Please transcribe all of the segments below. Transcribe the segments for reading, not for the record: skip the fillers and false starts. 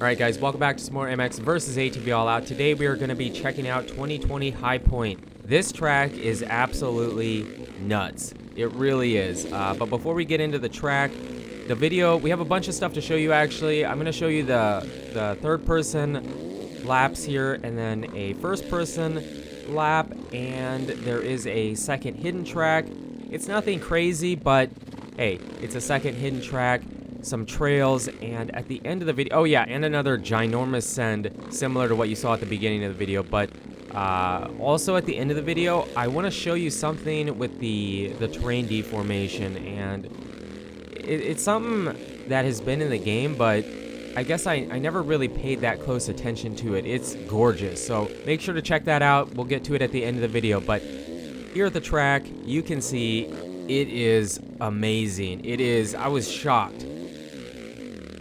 Alright guys, welcome back to some more MX versus ATV All Out. Today we are going to be checking out 2020 High Point. This track is absolutely nuts. It really is. But before we get into the track, the video, we have a bunch of stuff to show you actually. I'm going to show you the third person laps here, and then a first person lap, and there is a second hidden track. It's nothing crazy, but hey, it's a second hidden track, some trails, and at the end of the video, oh yeah, and another ginormous send similar to what you saw at the beginning of the video. But also at the end of the video, I want to show you something with the terrain deformation, and it's something that has been in the game, but I guess I never really paid that close attention to it. It's gorgeous, so make sure to check that out. We'll get to it at the end of the video, but here at the track, you can see it is amazing. It is, I was shocked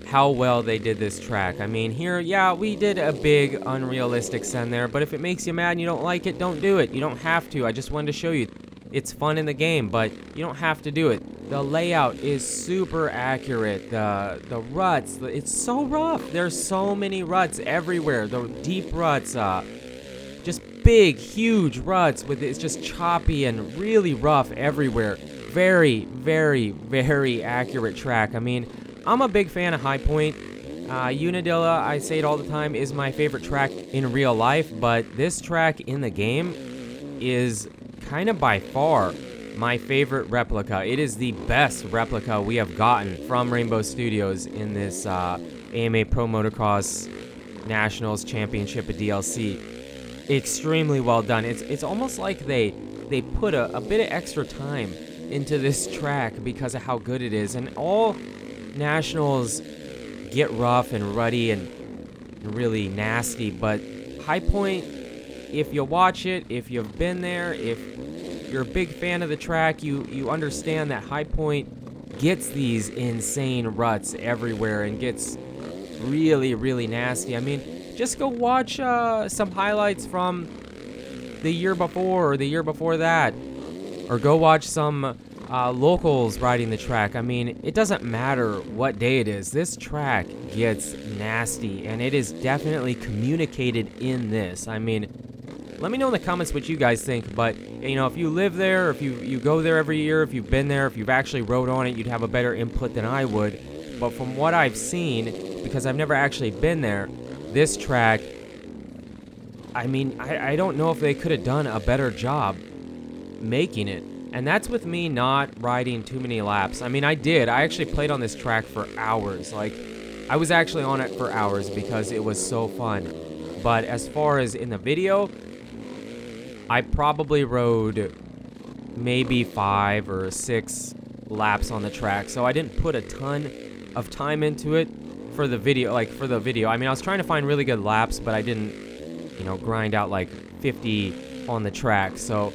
how well they did this track. I mean, here, yeah, we did a big unrealistic send there, but if it makes you mad and you don't like it, don't do it. You don't have to. I just wanted to show you. It's fun in the game, but you don't have to do it. The layout is super accurate. The ruts, it's so rough. There's so many ruts everywhere. The deep ruts, just big, huge ruts with it's just choppy and really rough everywhere. Very, very, very accurate track. I mean, I'm a big fan of High Point. Unadilla, I say it all the time, is my favorite track in real life, but this track in the game is kind of by far my favorite replica. It is the best replica we have gotten from Rainbow Studios in this AMA Pro Motocross Nationals Championship, a DLC. Extremely well done. It's almost like they put a bit of extra time into this track because of how good it is, and all Nationals get rough and ruddy and really nasty, but High Point, if you watch it, if you've been there, if you're a big fan of the track, you understand that High Point gets these insane ruts everywhere and gets really, really nasty. I mean, just go watch some highlights from the year before or the year before that, or go watch some locals riding the track. I mean, it doesn't matter what day it is, this track gets nasty, and it is definitely communicated in this. I mean, let me know in the comments what you guys think, but you know, if you live there, if you go there every year, if you've been there, if you've actually rode on it, you'd have a better input than I would. But from what I've seen, because I've never actually been there, this track, I mean, I don't know if they could have done a better job making it. And that's with me not riding too many laps. I mean, I did. I actually played on this track for hours. Like, I was actually on it for hours because it was so fun. But as far as in the video, I probably rode maybe 5 or 6 laps on the track. So I didn't put a ton of time into it for the video. Like, for the video. I mean, I was trying to find really good laps, but I didn't, you know, grind out like 50 on the track. So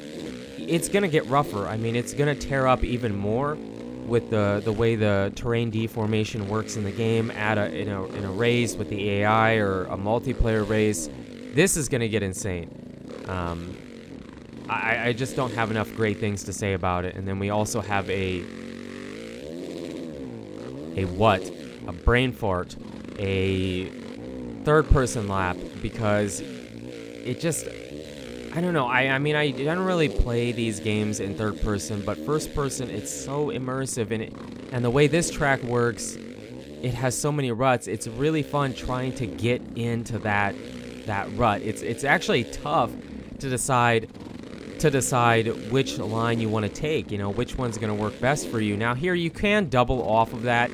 it's gonna get rougher. I mean, it's gonna tear up even more with the way the terrain deformation works in the game at in a race with the AI or a multiplayer race. This is gonna get insane. I just don't have enough great things to say about it. And then we also have a brain fart, a third person lap, because it just, I don't know, I mean, I don't really play these games in third person, but first person, it's so immersive, and the way this track works, it has so many ruts, it's really fun trying to get into that rut. It's actually tough to decide which line you want to take, you know, which one's going to work best for you. Now here, you can double off of that.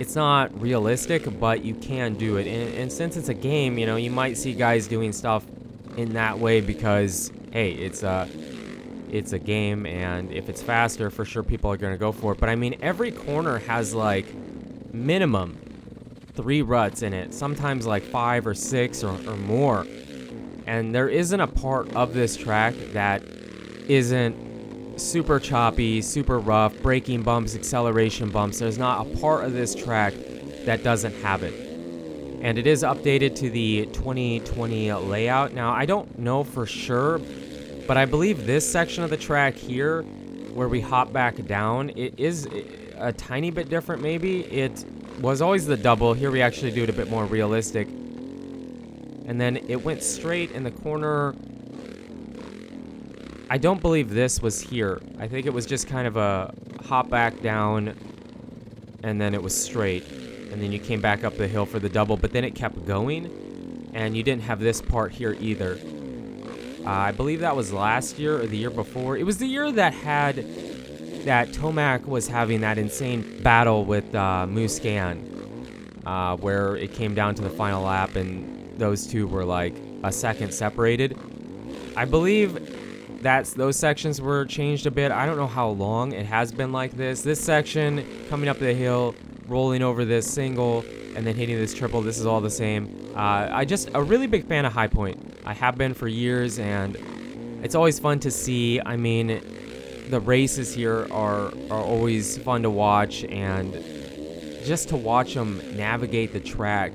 It's not realistic, but you can do it, and since it's a game, you know, you might see guys doing stuff in that way because, hey, it's a game, and if it's faster, for sure people are gonna go for it. But I mean, every corner has like minimum 3 ruts in it, sometimes like 5 or 6 or more, and there isn't a part of this track that isn't super choppy, super rough, braking bumps, acceleration bumps. There's not a part of this track that doesn't have it. And it is updated to the 2020 layout. Now, I don't know for sure, but I believe this section of the track here, where we hop back down, it is a tiny bit different maybe. It was always the double. Here we actually do it a bit more realistic. And then it went straight in the corner. I don't believe this was here. I think it was just kind of a hop back down, and then it was straight. And then you came back up the hill for the double, but then it kept going, and you didn't have this part here either. I believe that was last year or the year before. It was the year that had... that Tomac was having that insane battle with Musquin, where it came down to the final lap and those two were like a second separated. I believe that those sections were changed a bit. I don't know how long it has been like this. This section, coming up the hill, rolling over this single, and then hitting this triple, this is all the same. I just a really big fan of High Point. I have been for years, and it's always fun to see. I mean, the races here are always fun to watch, and just to watch them navigate the track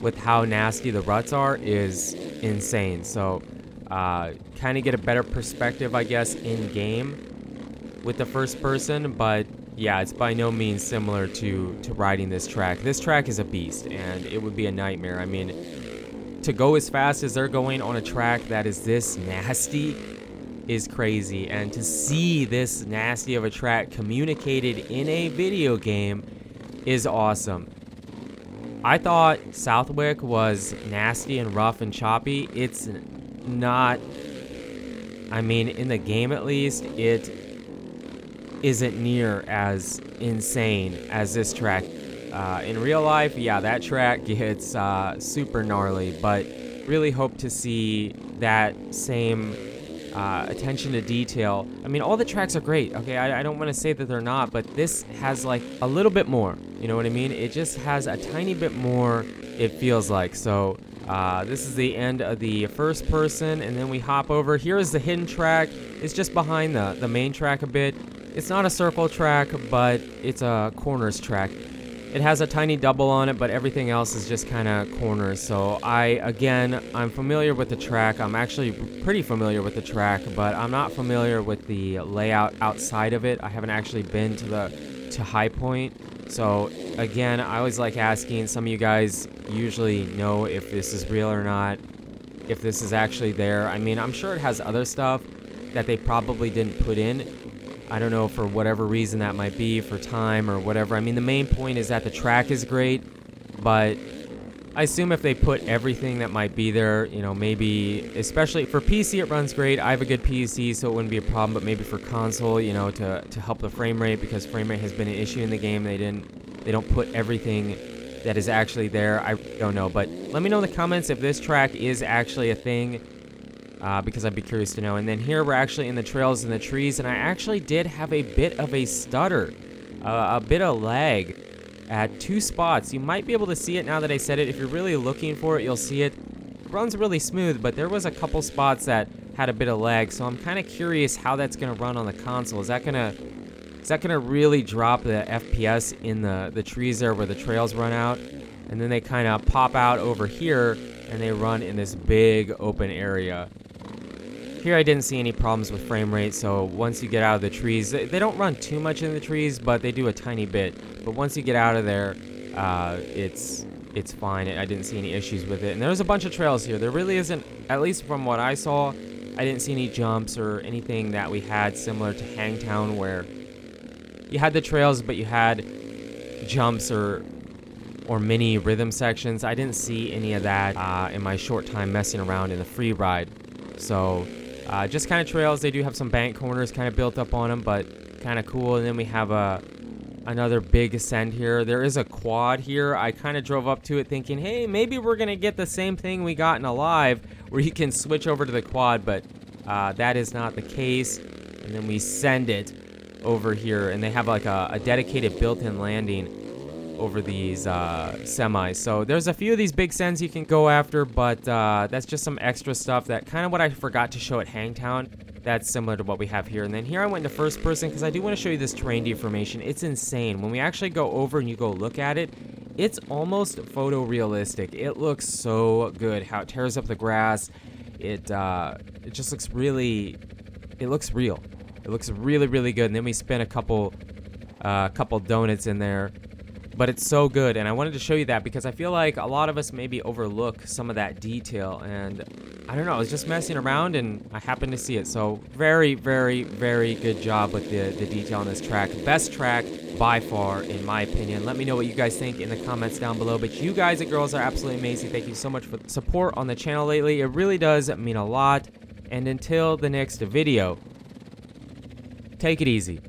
with how nasty the ruts are is insane. So kind of get a better perspective, I guess, in game with the first person, but yeah, it's by no means similar to riding this track. This track is a beast, and it would be a nightmare. I mean, to go as fast as they're going on a track that is this nasty is crazy, and to see this nasty of a track communicated in a video game is awesome. I thought Southwick was nasty and rough and choppy. It's not. I mean, in the game at least, it isn't near as insane as this track. In real life, yeah, that track gets super gnarly, but really hope to see that same attention to detail. I mean, all the tracks are great, okay? I don't want to say that they're not, but this has like a little bit more, you know what I mean? It just has a tiny bit more, it feels like. So this is the end of the first person, and then we hop over. Here is the hidden track. It's just behind the main track a bit. It's not a circle track, but it's a corners track. It has a tiny double on it, but everything else is just kind of corners. So I'm familiar with the track. I'm actually pretty familiar with the track, but I'm not familiar with the layout outside of it. I haven't actually been to High Point. So again, I always like asking. Some of you guys usually know if this is real or not, if this is actually there. I mean, I'm sure it has other stuff that they probably didn't put in. I don't know, for whatever reason that might be, for time or whatever. I mean, the main point is that the track is great, but I assume if they put everything that might be there, you know, maybe, especially for PC, it runs great. I have a good PC, so it wouldn't be a problem, but maybe for console, you know, to help the frame rate, because frame rate has been an issue in the game. They don't put everything that is actually there. I don't know, but let me know in the comments if this track is actually a thing. Because I'd be curious to know. And then here we're actually in the trails and the trees, and I actually did have a bit of a stutter, a bit of lag at two spots. You might be able to see it now that I said it. If you're really looking for it, you'll see it. It runs really smooth, but there was a couple spots that had a bit of lag, so I'm kind of curious how that's going to run on the console. Is that gonna really drop the FPS in the trees there where the trails run out, and then they kind of pop out over here and they run in this big open area. Here I didn't see any problems with frame rate, so once you get out of the trees, they don't run too much in the trees, but they do a tiny bit. But once you get out of there, it's fine. I didn't see any issues with it. And there's a bunch of trails here. There really isn't, at least from what I saw, I didn't see any jumps or anything that we had similar to Hangtown, where you had the trails, but you had jumps or mini rhythm sections. I didn't see any of that in my short time messing around in the free ride. So... just kind of trails. They do have some bank corners kind of built up on them, but kind of cool. And then we have another big ascend here. There is a quad here. I kind of drove up to it thinking, hey, maybe we're going to get the same thing we got in Alive, where you can switch over to the quad, but that is not the case. And then we send it over here, and they have like a dedicated built-in landing over these semis. So there's a few of these big sends you can go after, but that's just some extra stuff that kind of what I forgot to show at Hangtown. That's similar to what we have here. And then here I went to first person because I do want to show you this terrain deformation. It's insane. When we actually go over and you go look at it, it's almost photorealistic. It looks so good how it tears up the grass. It just looks really, it looks real. It looks really, really good. And then we spent a couple donuts in there. but it's so good, and I wanted to show you that because I feel like a lot of us maybe overlook some of that detail, and I don't know, I was just messing around and I happened to see it. So very, very, very good job with the detail on this track. Best track by far, in my opinion. Let me know what you guys think in the comments down below, but you guys and girls are absolutely amazing. Thank you so much for the support on the channel lately. It really does mean a lot, and until the next video, take it easy.